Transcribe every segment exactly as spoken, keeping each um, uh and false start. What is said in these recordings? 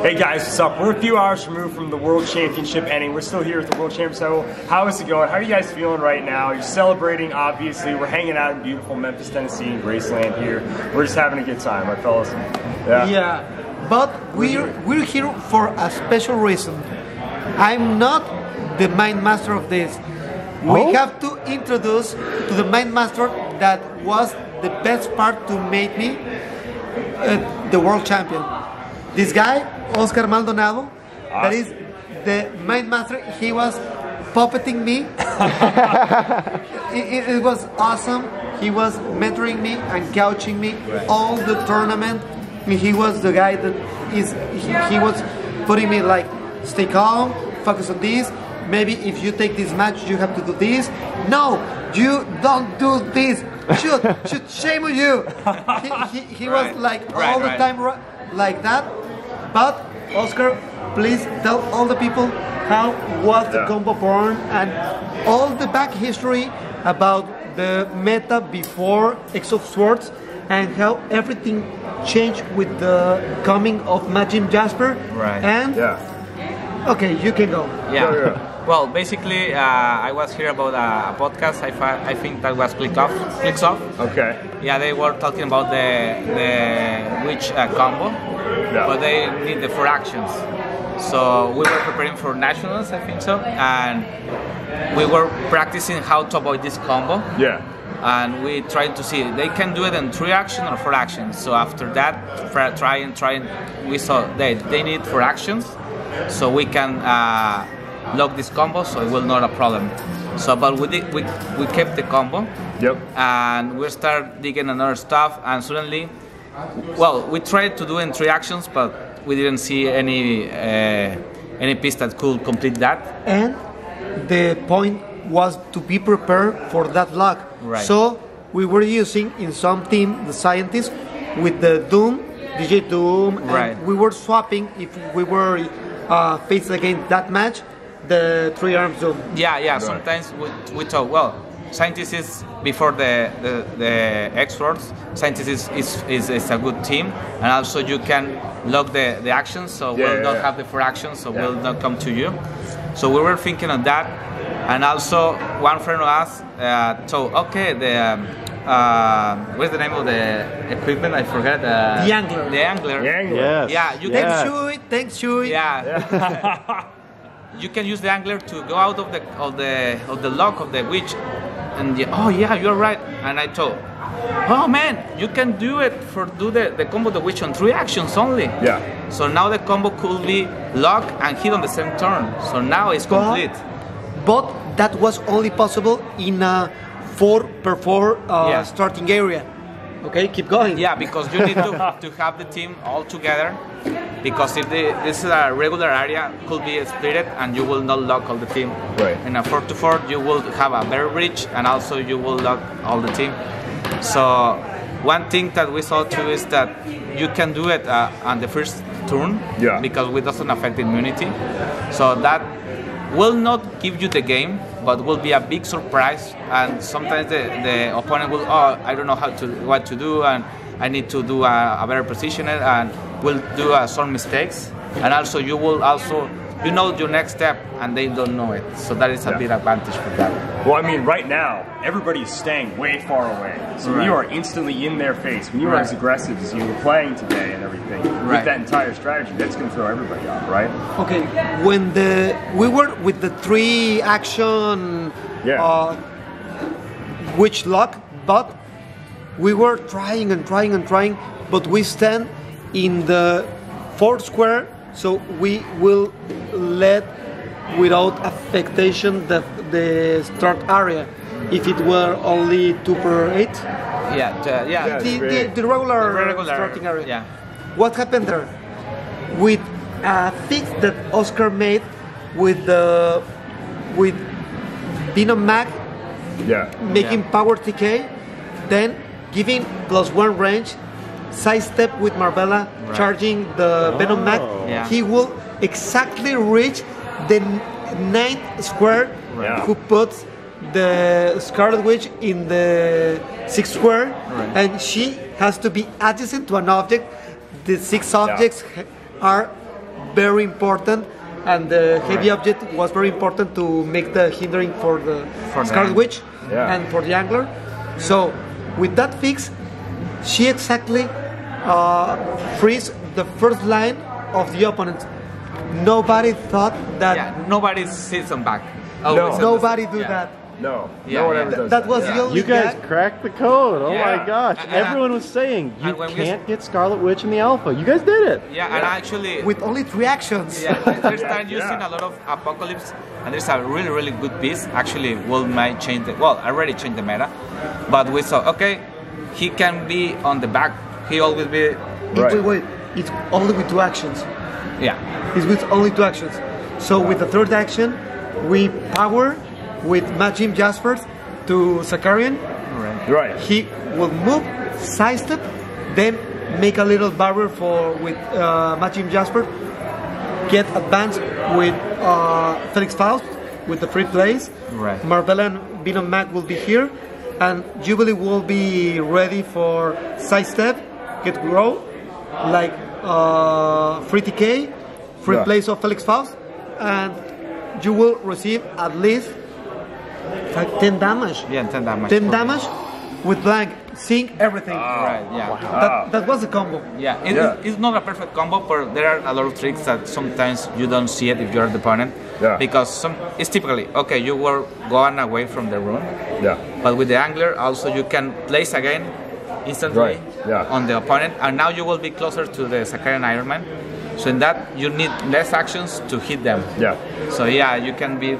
Hey guys, what's up? We're a few hours removed from the World Championship ending. We're still here at the World Championship. How is it going? How are you guys feeling right now? You're celebrating, obviously. We're hanging out in beautiful Memphis, Tennessee, in Graceland here. We're just having a good time, right, fellas? Yeah. Yeah, but we're, we're here for a special reason. I'm not the mind master of this. We oh? have to introduce to the mind master that was the best part to make me uh, the World Champion. This guy, Oscar Maldonado, awesome. That is the mind master. He was puppeting me. it, it, it was awesome. He was mentoring me and coaching me right. all the tournament. He was the guy that is. He, he was putting me like, stay calm, focus on this. Maybe if you take this match, you have to do this. No, you don't do this. Shoot, shoot, shame on you. He, he, he right. was like right, all the right. time. Like that, but Oscar, please tell all the people how was yeah. the combo born and all the back history about the meta before X of Swords and how everything changed with the coming of Majin Jasper. Right. And yeah. Okay, you can go. Yeah. Go, go. Well, basically, uh, I was here about a, a podcast. I, I think that was Clix Off. Clix Off. Okay. Yeah, they were talking about the the witch uh, combo, yeah. but they did the four actions. So we were preparing for nationals, I think so, and we were practicing how to avoid this combo. Yeah. And we tried to see they can do it in three action or four actions. So after that, try and try and we saw they they need four actions, so we can. Uh, Lock this combo, so it will not a problem. So, but we did, we we kept the combo. Yep. And we start digging another stuff, and suddenly, well, we tried to do in three actions, but we didn't see any uh, any piece that could complete that. And the point was to be prepared for that lock. Right. So we were using in some team the scientists with the Doom, D J Doom. Right. And we were swapping if we were uh, faced against that match. The three arms of yeah yeah right. sometimes we, we talk well scientists is before the the, the experts scientists is is, is is a good team and also you can lock the the actions so yeah, we'll yeah, not yeah. have the four actions so yeah. we'll not come to you so we were thinking of that and also one friend of us uh told okay the um, Uh, what's the name of the equipment? I forgot. Uh, the angler. The angler. The angler. Yes. Yeah. You yeah. Thanks, Chuy. Thanks, Chuy. Yeah. yeah. You can use the angler to go out of the of the of the lock of the witch, and the, oh yeah, you're right. And I told, oh man, you can do it for do the the combo of the witch on three actions only. Yeah. So now the combo could be lock and hit on the same turn. So now it's complete. But, but that was only possible in a four per four uh, yeah. starting area. Okay, keep going. Yeah, because you need to to have the team all together. Because if the, this is a regular area, could be split and you will not lock all the team. Right. In a four to four, you will have a better reach and also you will lock all the team. So one thing that we saw too is that you can do it uh, on the first turn yeah. because it doesn't affect immunity. So that will not give you the game, but will be a big surprise. And sometimes the, the opponent will, oh, I don't know how to what to do and I need to do a, a better position and will do uh, some mistakes and also you will also you know your next step and they don't know it so that is a yeah. big advantage for that. Well I mean right now everybody is staying way far away so right. you are instantly in their face when you are right. as aggressive as you were playing today and everything right. with that entire strategy that's going to throw everybody off right? Okay when the we were with the three action yeah. uh, which luck but we were trying and trying and trying but we stand in the fourth square so we will let without affectation the, the start area if it were only two per eight yeah the, yeah the, the, the, regular the regular starting area yeah what happened there with a fix that Oscar made with the with Dino Mag yeah making yeah. power T K then giving plus one range sidestep with Marvella right. charging the oh. Venom Mag, yeah. he will exactly reach the ninth square right. who puts the Scarlet Witch in the sixth square right. and she has to be adjacent to an object. The six objects yeah. are very important, and the heavy right. object was very important to make the hindering for the for Scarlet Witch yeah. and for the angler. So with that fix, she exactly uh, frees the first line of the opponent. Nobody thought that. Yeah, nobody sits on back. No. Nobody do yeah. that. No, yeah, no one yeah. ever does that. That was yeah. the only You guys gag. cracked the code, oh yeah. my gosh. And, and Everyone I, was saying, you can't get Scarlet Witch in the alpha. You guys did it. Yeah, yeah. and actually... With only three actions. Yeah, they start using yeah. a lot of Apocalypse, and there's a really, really good piece. Actually, Will might change the... Well, I already changed the meta, but we saw, okay, he can be on the back. He always be... Right. Wait, wait, wait. It's only with two actions. Yeah. It's with only two actions. So with the third action, we power... with Majin Jasper to Sakaarian, right. right? He will move, sidestep, then make a little barrier for with uh, Majin Jasper. Get advanced with uh, Felix Faust with the free plays. Right. Marvella and Venom Mac will be here, and Jubilee will be ready for sidestep, get grow, like uh, free T K, free yeah. plays of Felix Faust, and you will receive at least. Like ten damage. Yeah, ten damage. Ten damage with blank, sync, everything. Oh, right, yeah. Wow. That, that was a combo. Yeah, it, yeah. It's, it's not a perfect combo, but there are a lot of tricks that sometimes you don't see it if you're the opponent. Yeah. Because some, it's typically, okay, you were gone away from the room. Yeah. But with the angler, also you can place again instantly right. yeah. on the opponent. And now you will be closer to the Sakaarian Iron Man. So in that, you need less actions to hit them. Yeah. So yeah, you can be...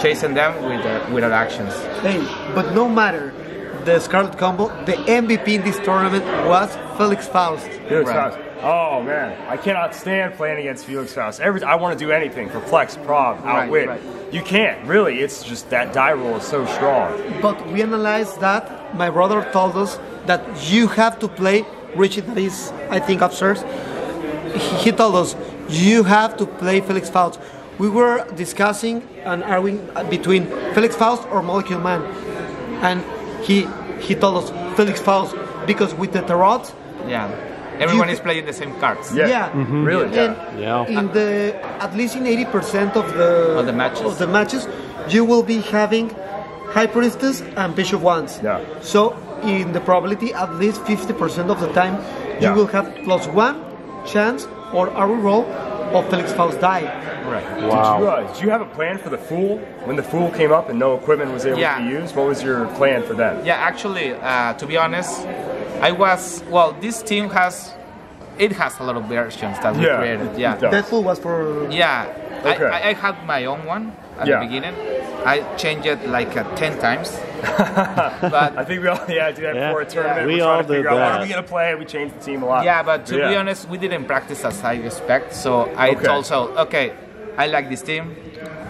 chasing them with uh, with our actions. Hey, but no matter the Scarlet combo, the M V P in this tournament was Felix Faust. Felix right. Faust. Oh man, I cannot stand playing against Felix Faust. Every I want to do anything, perplex, prob, outwit. Right, right. You can't really. It's just that die roll is so strong. But we analyzed that. My brother told us that you have to play Richie. That is, I think, upstairs. He told us you have to play Felix Faust. We were discussing and arguing between Felix Faust or Molecule Man, and he he told us Felix Faust because with the tarot, yeah, everyone is playing the same cards. Yeah, yeah. Mm-hmm. really. And yeah. in the at least in eighty percent of the of the matches, of the matches, you will be having High Priestess and Bishop Wands. Yeah. So in the probability, at least fifty percent of the time, you yeah. will have plus one chance or arrow roll of Felix Faust die. Right. Wow. Did you, uh, did you have a plan for the Fool? When the Fool came up and no equipment was able yeah. to be used, what was your plan for that? Yeah, actually, uh, to be honest, I was... Well, this team has... It has a lot of versions that we yeah. created. Yeah. Deadpool was for... Yeah. Okay. I, I, I had my own one at yeah. the beginning. I changed it like uh, ten times. But I think we all yeah, I did that yeah, for a tournament. Yeah, we We're all did that. How are we going to play? We changed the team a lot. Yeah, but to yeah. be honest, we didn't practice as I expect. So I okay. told so, okay, I like this team,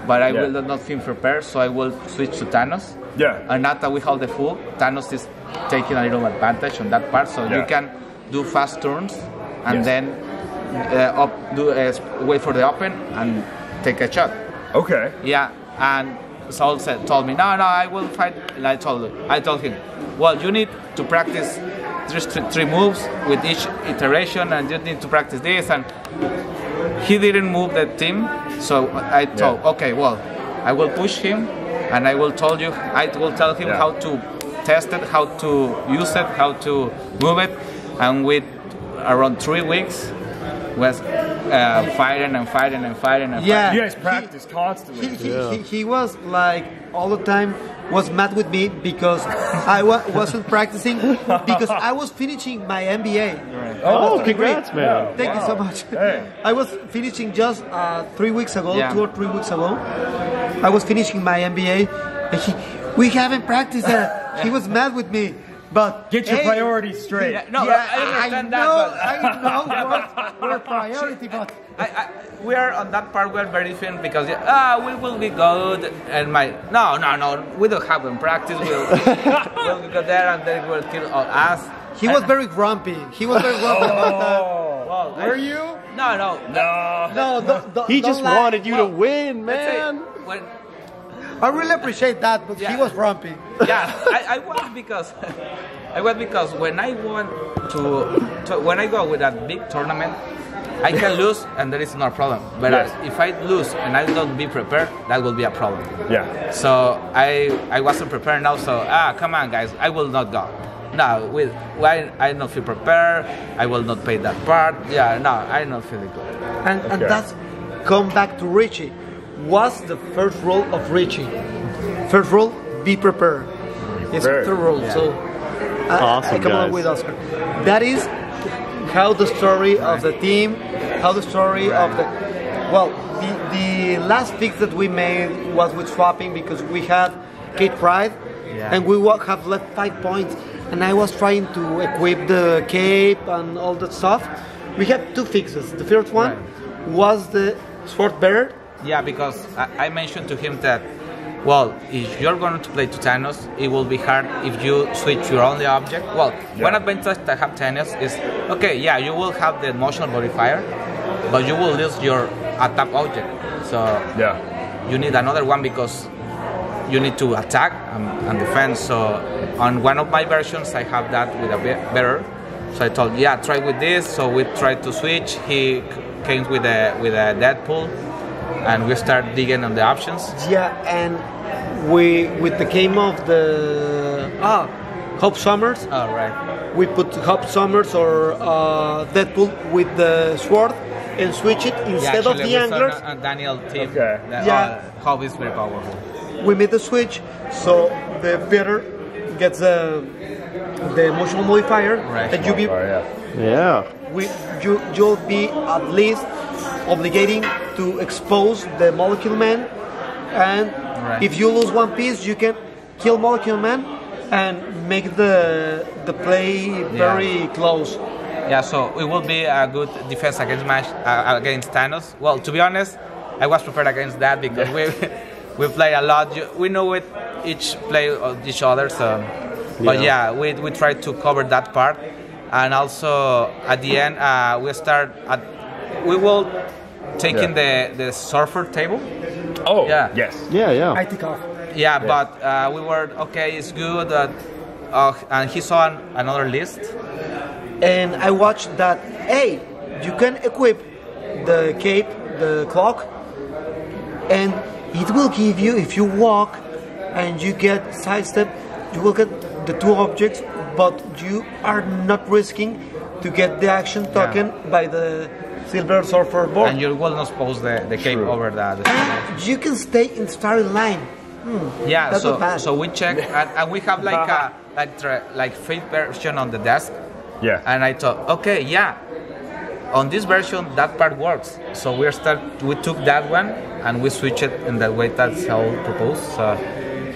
but I yeah. will not feel prepared, so I will switch to Thanos. Yeah. And now that we hold the Fool, Thanos is taking a little advantage on that part, so yeah. you can do fast turns and yes. then uh, up, do, uh, wait for the open and take a shot. Okay. Yeah, and Saul said, told me, no, no, I will fight. And I told him, I told him, well, you need to practice three, three moves with each iteration, and you need to practice this. And he didn't move the team, so I told, yeah. okay, well, I will push him, and I will tell you, I will tell him yeah. how to test it, how to use it, how to move it, and with around three weeks. Was uh, fighting and fighting and fighting and yeah. fighting. You guys practice constantly. He, he, yeah. he, he was like all the time was mad with me because I wa wasn't practicing because I was finishing my M B A. Right. Oh, congrats, man! Thank wow. you so much. Hey. I was finishing just uh, three weeks ago, yeah. two or three weeks ago. I was finishing my M B A. And he, we haven't practiced that. He was mad with me. But get your hey, priorities straight. Yeah, no, yeah, I understand I that. Know, but. I know we're, we're priority, but I, I, we are on that part. We're very thin because ah, uh, we will be good. And my no, no, no, we don't have them practice. We'll, we'll go there and then we'll kill all us. He was very grumpy. He was very grumpy about that. Well, were I, you? No, no, no, no. Don't, don't, he just wanted you well, to win, man. Say, when, I really appreciate that, but yeah. he was grumpy. Yeah, I, I won because I won because when I won to, to when I go with that big tournament, I can lose and that is not a problem. But yes. I, if I lose and I don't be prepared, that will be a problem. Yeah. So I I wasn't prepared now. So ah, come on, guys, I will not go. No, with why I don't feel prepared. I will not pay that part. Yeah, no, I don't feel good. And okay. and that's come back to Richie. What's the first rule of Richie? First rule: be prepared. It's the rule. Yeah. So awesome, I, I come guys. Along with Oscar. That is how the story of the team, how the story of the, well, the, the last fix that we made was with swapping because we had Kate Pride, yeah. and we have left five points, and I was trying to equip the cape and all that stuff. We had two fixes. The first one right. was the sword bearer. Yeah, because I, I mentioned to him that, well, if you're going to play to Thanos, it will be hard if you switch your only object. Well, yeah. one advantage that have Thanos is, okay, yeah, you will have the emotional modifier, but you will lose your attack object. So yeah. you need another one because you need to attack and, and defend. So on one of my versions, I have that with a bearer. So I told, yeah, try with this. So we tried to switch. He came with a with a Deadpool. And we start digging on the options. Yeah, and we with the game of the ah Hope Summers. All oh, right. We put Hope Summers or uh, Deadpool with the sword and switch it instead yeah, of the anglers. A, a Daniel team. Okay. That, yeah. Uh, Hope is very powerful. We made the switch, so the bearer gets the the emotional modifier. Right. And you be yeah. yeah. We you you'll be at least obligating to expose the Molecule Man, and right. if you lose one piece, you can kill Molecule Man and make the the play very yeah. close. Yeah, so it will be a good defense against Mash, uh, against Thanos. Well, to be honest, I was prepared against that because we we play a lot. We know with each play of each other, so but yeah, yeah we we try to cover that part, and also at the end uh, we start at we will. Taking yeah. the the surfer table. Oh yeah. Yes. Yeah, yeah. I take off. Yeah, yeah. but uh, we were okay. It's good. That, uh, and he saw an, another list, and I watched that. Hey, you can equip the cape, the clock, and it will give you if you walk, and you get sidestep. You will get the two objects, but you are not risking to get the action token yeah. by the. Silver surfer board. And you will not pose the, the cape True. Over that. And you can stay in starting line. Hmm, yeah, so so we check and, and we have like a like like fake version on the desk. Yeah. And I thought, okay, yeah, on this version that part works. So we start we took that one and we switch it in the way that's how proposed. So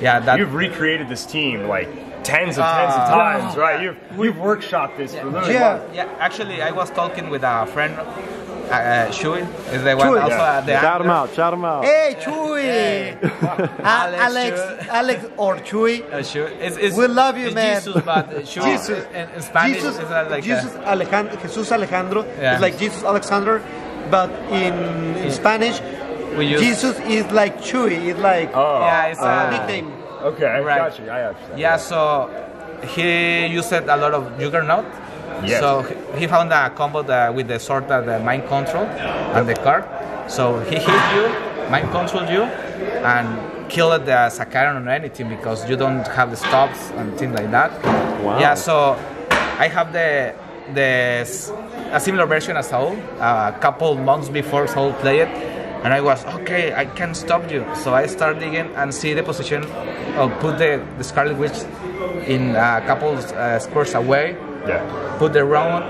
yeah, that you've recreated this team like. Tens and tens uh, of times, wow. right? You've, we've workshopped this. Yeah. For really yeah. Long. Yeah, actually, I was talking with a friend, uh, Chuy. Is the one Chuy. Also yeah. at the shout actor. Him out! Shout him out! Hey, Chuy! Hey. Alex, Alex, Chuy. Alex, or Chuy. Uh, Chuy. It's, it's, we love you, it's man. Jesus, but Chuy Jesus. In, in Spanish Jesus, is like Jesus, a, Alejandro, Jesus Alejandro. Yeah. It's like Jesus Alexander, but in, in Spanish, we use, Jesus is like Chuy. It's like oh. yeah, it's uh, a nickname. Okay, I right. got you. I understand. Yeah, so he used a lot of Juggernaut. Yes. So he found a combo that with the sword that the mind control and the card. So he hit you, mind controlled you, and killed the Sakaarian or anything because you don't have the stops and things like that. Wow. Yeah, so I have the the a similar version as Saul. Uh, a couple months before Saul played it. And I was, okay, I can't stop you. So I started digging and see the position of put the, the Scarlet Witch in a couple uh, squares away, yeah. put the round,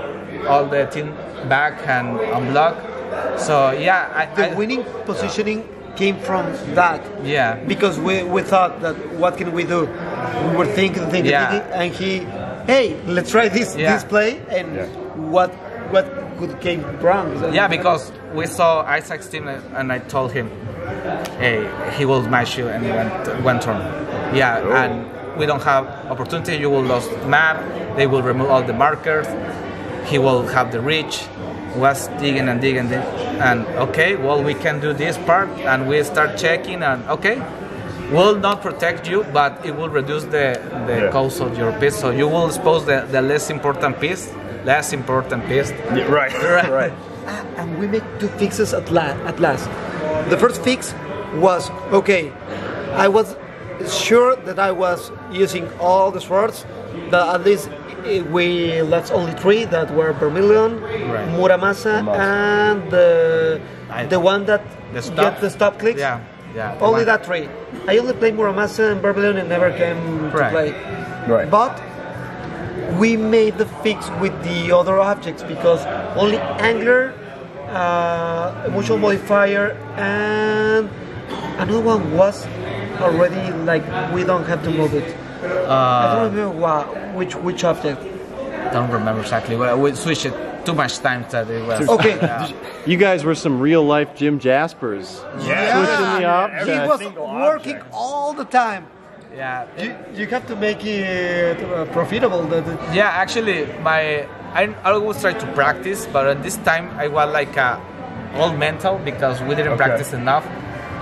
all the team back and unblock. So yeah. I, the I, winning positioning yeah. came from that. Yeah. Because we, we thought that what can we do? We were thinking, thinking, yeah. thinking and he, hey, let's try this, yeah. this play and yeah. what, what. Good game wrong. Yeah, because we saw Isaac's team and I told him, hey, he will smash you and he went one turn. Yeah, oh. and we don't have opportunity, you will lose the map, they will remove all the markers, he will have the reach, was digging and digging and okay, well we can do this part and we start checking and okay, will not protect you but it will reduce the, the yeah. cost of your piece, so you will expose the, the less important piece. Less important piece. Yeah, right, right. ah, and we make two fixes at, la at last. The first fix was, okay, I was sure that I was using all the swords, but at least we left only three that were Vermillion, right. Muramasa, Muramasa, and the, I, the one that the gets the stop clicks. Yeah. Yeah, only one. That three. I only played Muramasa and Vermillion and never came right. to play. Right. But we made the fix with the other objects because only Angler, uh, Emotional Modifier, and another one was already like we don't have to move it. Uh, I don't remember what, which which object. Don't remember exactly. Well, we switched it too much time that it was. Okay. Yeah. You guys were some real life Jim Jaspers. Yeah. yeah. The he was working object. all the time. Yeah. You, you have to make it uh, profitable. Yeah. Actually, my I, I always try to practice, but at this time I was like a old mental because we didn't okay. practice enough.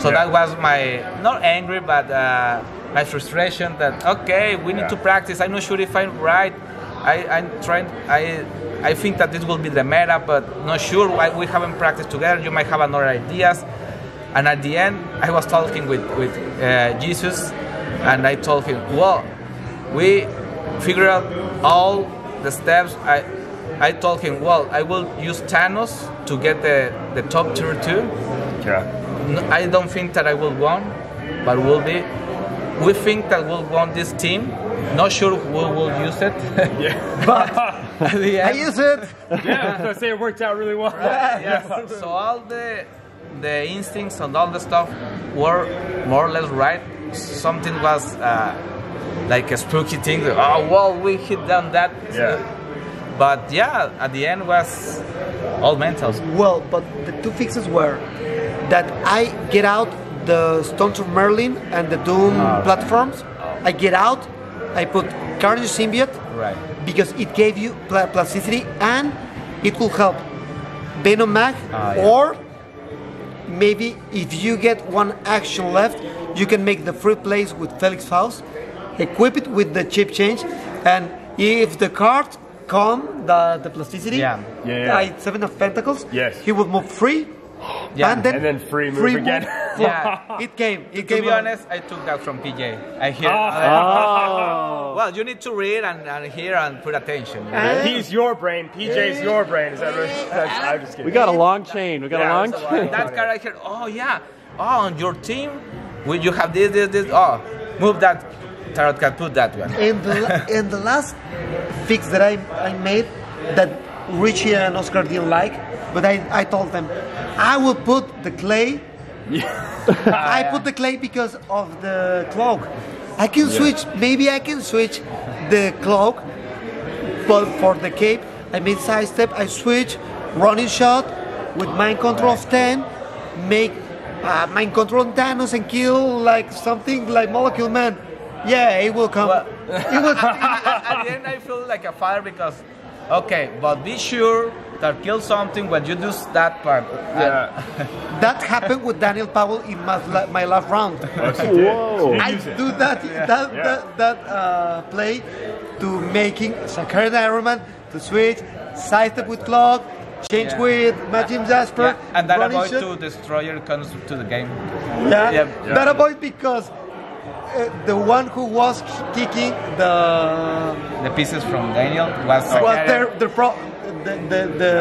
So yeah. that was my not angry, but. Uh, My frustration that okay, we need yeah. to practice. I'm not sure if I'm right. I, I'm trying. I I think that this will be the meta, but not sure. Why we haven't practiced together. You might have another ideas. And at the end, I was talking with with uh, Jesus, and I told him, well, we figured out all the steps. I I told him, well, I will use Thanos to get the the top tier two. Yeah. I don't think that I will win, but will be. We think that we'll want this team. Not sure we will use it. Yeah. But I use it. Yeah, so I say it worked out really well. Yeah, yeah. So all the the instincts and all the stuff were more or less right. Something was uh, like a spooky thing. Oh well, we hit down that. Yeah. But yeah, at the end was all mental. Well, but the two fixes were that I get out the Stone of Merlin and the Doom oh, platforms. Oh. I get out, I put Carnage symbiote right. because it gave you pl plasticity and it will help Venom Mag oh, yeah. or maybe if you get one action left you can make the free plays with Felix Faust, equip it with the chip change, and if the card come, the, the plasticity, yeah. Yeah, yeah. Uh, Seven of Pentacles, yes. he will move free. Yeah. And, then and then free move free again. Move. Yeah, it came. It came. To be on. honest, I took that from P J. I hear. Oh. Oh. Well, you need to read and, and hear and put attention. And He's your brain. P J's yeah. your brain. Is that right? That's, I'm just kidding. We got a long chain. We got yeah, a long so chain. That guy I heard. Oh yeah. Oh, on your team, will you have this, this, this? Oh, move that. Tarot can put that one. And the and the last fix that I I made that Richie and Oscar didn't like, but I I told them. I will put the clay. Yeah. I put the clay because of the cloak. I can yeah. switch. Maybe I can switch the cloak, but for the cape, I made sidestep. I switch running shot with mind control of ten. Make uh, mind control on Thanos and kill like something like Molecule Man. Yeah, it will come. Well, it will. At the end, I feel like a father because. Okay, but be sure that kill something when you do that part. Yeah. That happened with Daniel Powell in my, my last round. Whoa. I do that yeah. that, yeah. that, that uh, play to making Sakaarian Iron Man to switch, sidestep with clock, change yeah. with Majin Jasper. Yeah. And that avoid to destroy your concept to the game. Yeah, yeah. yeah. that avoid because Uh, the one who was kicking the the pieces from Daniel was was their, their pro, the, the the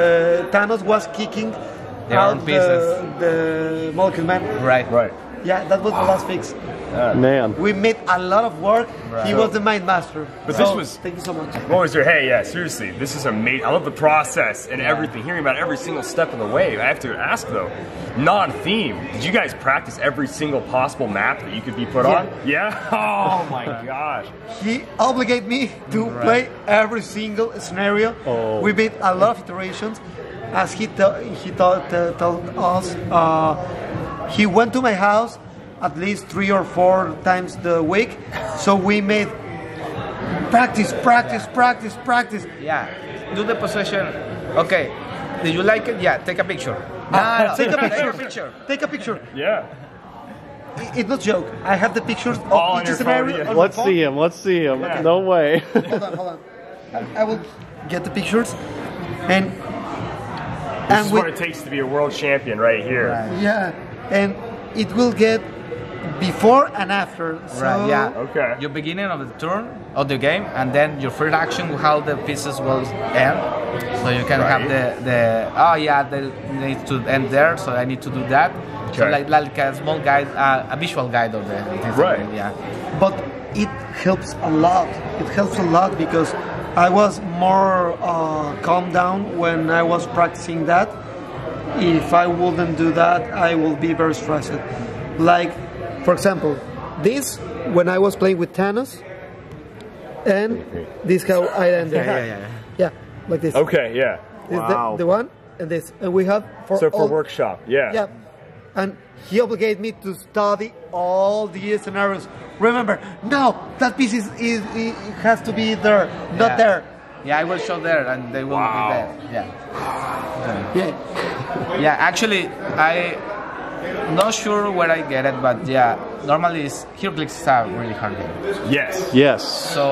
Thanos was kicking their out own pieces. The, the Molecule Man. Right, right. Yeah, that was the last fix. Uh, Man, we made a lot of work. Right. He was the mind master. But so, this was thank you so much. What was your hey? Yeah, seriously, this is amazing. I love the process and yeah. everything. Hearing about every single step of the way. I have to ask though, non-theme. Did you guys practice every single possible map that you could be put yeah. on? Yeah. Oh my gosh. He obligated me to right. play every single scenario. Oh. We made a lot of iterations, as he he told uh, told us. Uh, he went to my house at least three or four times the week, so we made practice, practice, yeah. practice, practice. Yeah, do the possession. Okay, did you like it? Yeah, take a picture. Ah, no, take, a picture. take a picture. Take a picture. Yeah. It's it, no joke. I have the pictures of All each scenario. Yeah. Let's see him. Let's see him. Yeah. No way. Hold on, hold on. I, I will get the pictures, and This and is what it takes to be a world champion right here. Right. Yeah, and it will get before and after. So right, yeah. Okay. Your beginning of the turn of the game, and then your first action, how the pieces will end. So you can right. have the, the, oh yeah, they need to end there, so I need to do that. Okay. So like, like a small guide, uh, a visual guide of the design, right. Yeah. But it helps a lot. It helps a lot because I was more uh, calm down when I was practicing that. If I wouldn't do that, I will be very stressed. Like, for example, this, when I was playing with Thanos, and this how I ended. Yeah, yeah, yeah. Yeah, like this. Okay, yeah. This wow. The, the one, and this. And we have for So for all, workshop, yeah. Yeah. And he obligated me to study all the scenarios. Remember, no, that piece is, is it has to be there, not yeah. there. Yeah, I will show there, and they will wow. be there. Yeah. Yeah. Yeah. Actually, I not sure where I get it, but yeah, normally it's HeroClix is a really hard game. Yes. Yes. So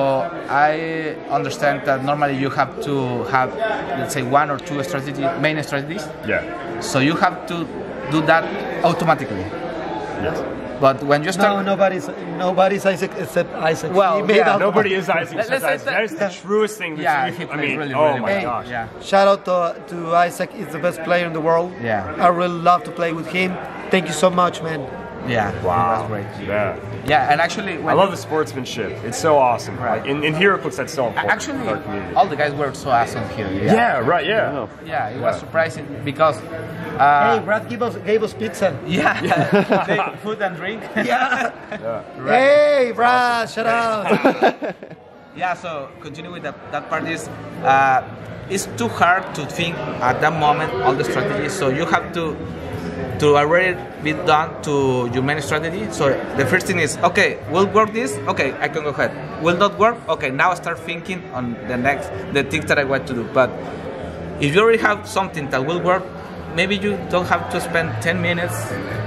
I understand that normally you have to have, let's say, one or two strategy main strategies. Yeah. So you have to do that automatically. Yes. But when you start, no, nobody's nobody's Isaac except Isaac. Well, yeah, nobody is Isaac except Isaac. That is the truest thing. Yeah, he played I mean, really, really oh my gosh. Yeah. Shout out to, to Isaac. He's the best player in the world. Yeah, I really love to play with him. Thank you so much, man. Yeah. Wow. That's great. Yeah. Yeah, and actually, when I love the sportsmanship. It's so awesome. Right. Like, in in HeroClix, that's so important. Actually, all the guys were so awesome here. Yeah. Yeah. Right. Yeah. Yeah. It yeah. was surprising because. Uh, hey, Brad gave us, gave us pizza. Yeah, yeah. Food and drink. Yeah. Yeah. Right. Hey, Brad, shout out. Yeah, so continue with that, that part is, uh, it's too hard to think at that moment all the strategies, so you have to to already be done to your main strategy. So the first thing is, okay, will work this? Okay, I can go ahead. Will not work? Okay, now I start thinking on the next, the things that I want to do. But if you already have something that will work, maybe you don't have to spend ten minutes,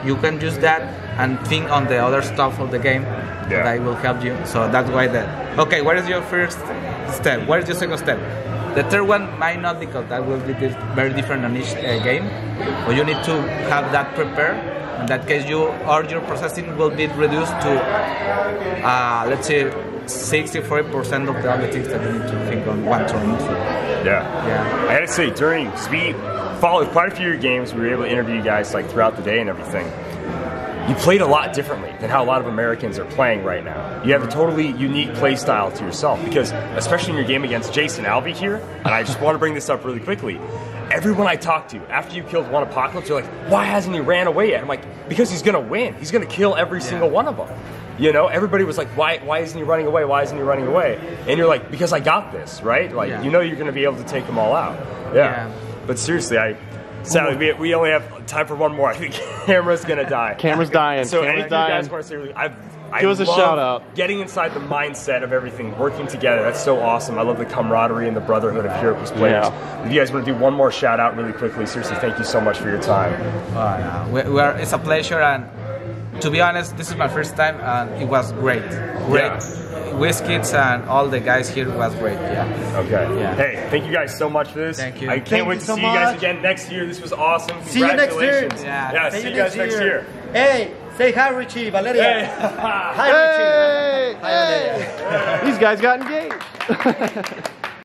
you can use that and think on the other stuff of the game yeah. that I will help you. So that's why that. Okay, what is your first step? What is your second step? The third one might not, because that will be very different on each uh, game. But you need to have that prepared. In that case, you or your processing will be reduced to, uh, let's say, sixty-four percent of the other things that you need to think on one turn. Yeah. Yeah. I had to say, during speed, followed quite a few of your games. We were able to interview you guys like throughout the day and everything. You played a lot differently than how a lot of Americans are playing right now. You have a totally unique play style to yourself because, especially in your game against Jason Alvey here, and I just want to bring this up really quickly. Everyone I talked to, after you killed one Apocalypse, you're like, why hasn't he ran away yet? I'm like, because he's going to win. He's going to kill every yeah. single one of them. You know, everybody was like, why why isn't he running away? Why isn't he running away? And you're like, because I got this, right? Like, yeah. you know you're going to be able to take them all out. Yeah. yeah. But seriously, I sadly we, we only have time for one more. I think camera's gonna die. Camera's dying. So camera's dying. You guys want to say, really, I've, I give us a shout out. Getting inside the mindset of everything, working together. That's so awesome. I love the camaraderie and the brotherhood of HeroClix players. Yeah. If you guys want to do one more shout out really quickly, seriously, thank you so much for your time. Uh, we, we are, it's a pleasure, and to be honest, this is my first time, and it was great. Great. Yeah. Wizkids and all the guys here was great. Yeah. Okay. Yeah. Hey, thank you guys so much for this. Thank you. I can't thank wait to so see much. You guys again next year. This was awesome. See Congratulations. You next year. Yeah. yeah see you, you guys next year. year. Hey, say hi, Richie, Valeria. Hey. Hi, hey. Richie. Hey. Hi, Valeria. Hey. These guys got engaged.